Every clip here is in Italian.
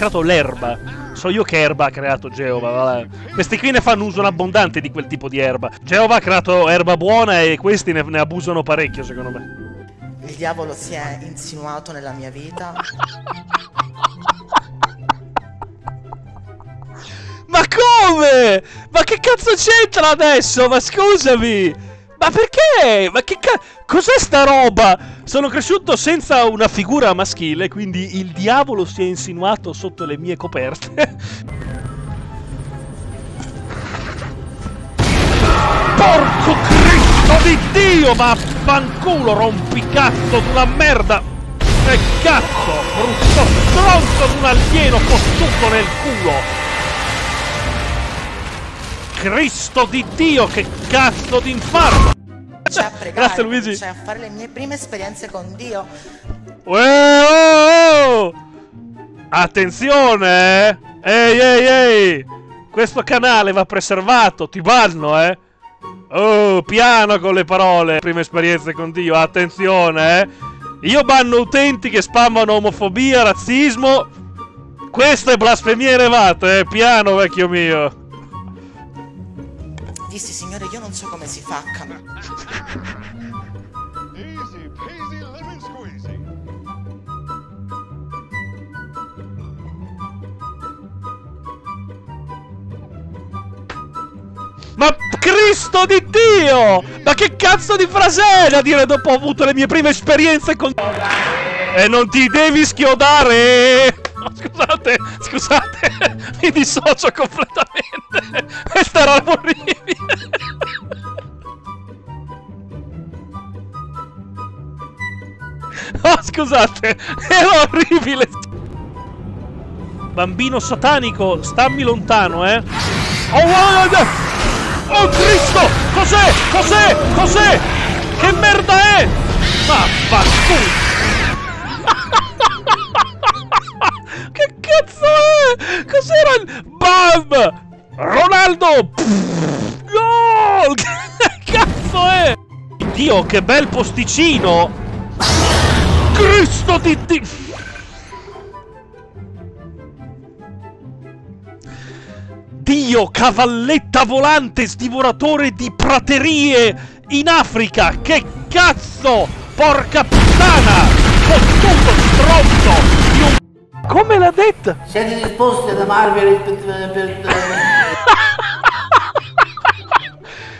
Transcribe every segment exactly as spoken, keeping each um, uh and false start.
creato l'erba. So io che erba ha creato Geova, vabbè. Questi qui ne fanno uso abbondante di quel tipo di erba. Geova ha creato erba buona e questi ne, ne abusano parecchio, secondo me. Il diavolo si è insinuato nella mia vita. Ma come? Ma che cazzo c'entra adesso? Ma scusami! Ma perché? Ma che cazzo? Cos'è sta roba? Sono cresciuto senza una figura maschile, quindi il diavolo si è insinuato sotto le mie coperte. Porco Cristo di Dio! Ma fanculo, rompicazzo d'una merda! Che cazzo! Brutto stronzo d'un alieno cottuto nel culo! Cristo di Dio, che cazzo di infarto! C'è a pregare, grazie Luigi. C'è a fare le mie prime esperienze con Dio. Uè, oh! Attenzione! Ehi, ehi, ehi! Questo canale va preservato, ti vanno, eh! Oh, piano con le parole! Prime esperienze con Dio, attenzione, eh! Io banno utenti che spammano omofobia, razzismo. Questo è blasfemia elevata, eh! Piano, vecchio mio! Dissi, signore, io non so come si fa. Easy peasy lemon squeezy. Ma Cristo di Dio! Ma che cazzo di frase è da dire dopo ho avuto le mie prime esperienze con... E non ti devi schiodare! No, scusate, scusate, mi dissocio completamente. Questa era orribile. No, scusate, era orribile. Bambino satanico, stammi lontano, eh. Oh, oh, oh, oh Cristo, cos'è? Cos'è? Cos'è? Che merda è? Ma vaffanculo. Che cazzo è? Cos'era? Bam! Ronaldo! Pff, gol! Che cazzo è? Dio, che bel posticino! Cristo di Dio! Dio, cavalletta volante, sdivoratore di praterie in Africa! Che cazzo! Porca puttana! Fottuto stronzo! Come l'ha detta? Siete disposti ad amarvi rispettivamente?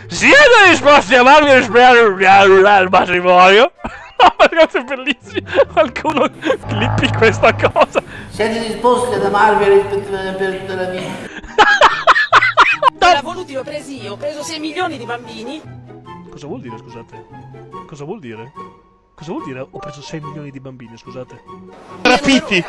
Siete disposti ad amarvi rispettivamente il matrimonio? No, ragazzi, è bellissimo! Qualcuno clippi questa cosa! Siete disposti ad amarvi rispettivamente la vita? Me l'ha voluti, l'ho preso io, ho preso sei milioni di bambini! Cosa vuol dire, scusate? Cosa vuol dire? Cosa vuol dire? Ho preso sei milioni di bambini, scusate. Rapiti!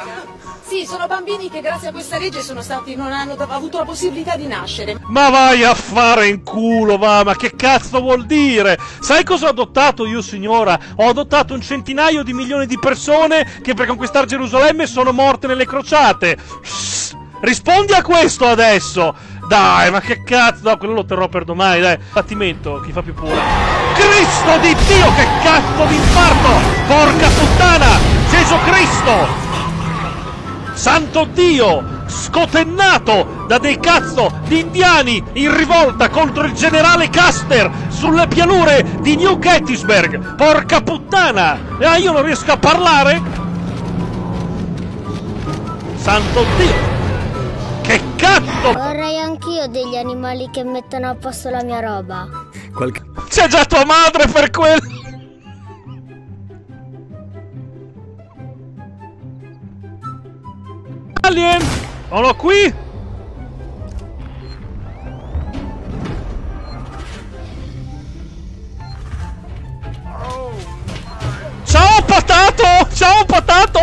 Sì, sono bambini che grazie a questa legge sono stati, non hanno avuto la possibilità di nascere. Ma vai a fare in culo, va, ma che cazzo vuol dire? Sai cosa ho adottato io, signora? Ho adottato un centinaio di milioni di persone che per conquistare Gerusalemme sono morte nelle crociate. Shhh, rispondi a questo adesso! Dai, ma che cazzo! No, quello lo terrò per domani, dai. Battimento, chi fa più pure. Cristo di Dio, che cazzo di infarto! Porca puttana! Gesù Cristo! Santo Dio! Scotennato da dei cazzo di indiani in rivolta contro il generale Custer sulle pianure di New Gettysburg! Porca puttana! Ah, io non riesco a parlare! Santo Dio! Che cazzo! Vorrei anch'io degli animali che mettono a posto la mia roba. Qualche... C'è già tua madre per quello! Alien! Sono qui! Ciao patato! Ciao patato!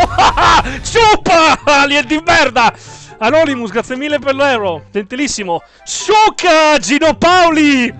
Super! Alien di merda! Anonymous, grazie mille per l'euro, gentilissimo. Succa Gino Paoli!